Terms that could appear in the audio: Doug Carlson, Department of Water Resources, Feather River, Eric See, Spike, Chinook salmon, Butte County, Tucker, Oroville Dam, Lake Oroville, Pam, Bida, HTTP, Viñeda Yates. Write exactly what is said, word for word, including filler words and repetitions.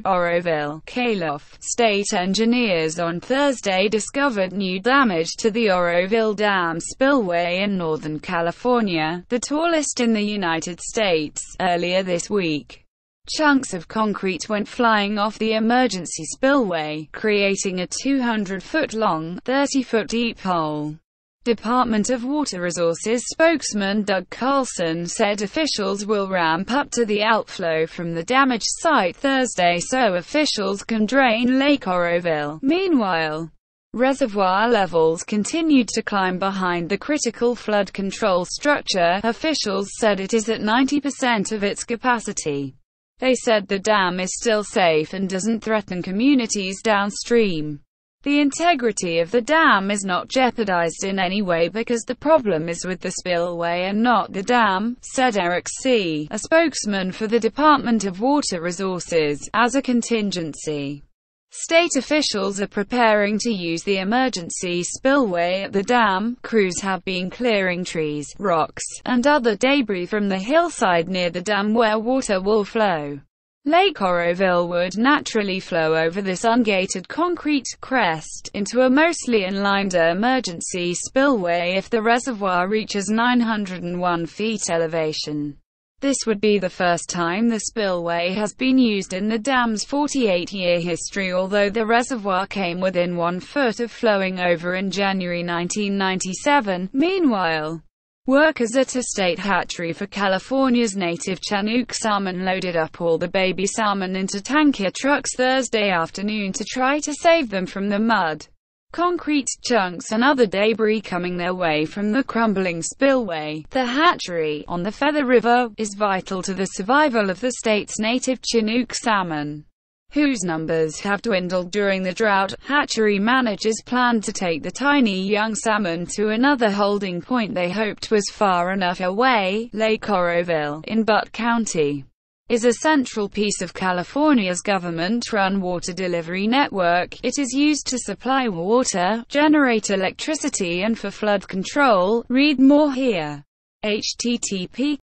Colorado, Oroville, Calif. State engineers on Thursday discovered new damage to the Oroville Dam spillway in Northern California, the tallest in the United States, earlier this week. Chunks of concrete went flying off the emergency spillway, creating a two hundred foot long, thirty foot deep hole. Department of Water Resources spokesman Doug Carlson said officials will ramp up to the outflow from the damaged site Thursday so officials can drain Lake Oroville. Meanwhile, reservoir levels continued to climb behind the critical flood control structure. Officials said it is at ninety percent of its capacity. They said the dam is still safe and doesn't threaten communities downstream. The integrity of the dam is not jeopardized in any way because the problem is with the spillway and not the dam, said Eric See, a spokesman for the Department of Water Resources. As a contingency, state officials are preparing to use the emergency spillway at the dam. Crews have been clearing trees, rocks, and other debris from the hillside near the dam where water will flow. Lake Oroville would naturally flow over this ungated concrete crest into a mostly inland emergency spillway if the reservoir reaches nine hundred one feet elevation. This would be the first time the spillway has been used in the dam's forty-eight year history, although the reservoir came within one foot of flowing over in January nineteen ninety-seven. Meanwhile, workers at a state hatchery for California's native Chinook salmon loaded up all the baby salmon into tanker trucks Thursday afternoon to try to save them from the mud, concrete chunks and other debris coming their way from the crumbling spillway. The hatchery, on the Feather River, is vital to the survival of the state's native Chinook salmon, whose numbers have dwindled during the drought. Hatchery managers planned to take the tiny young salmon to another holding point they hoped was far enough away. Lake Oroville, in Butte County, is a central piece of California's government-run water delivery network. It is used to supply water, generate electricity and for flood control. Read more here. H T T P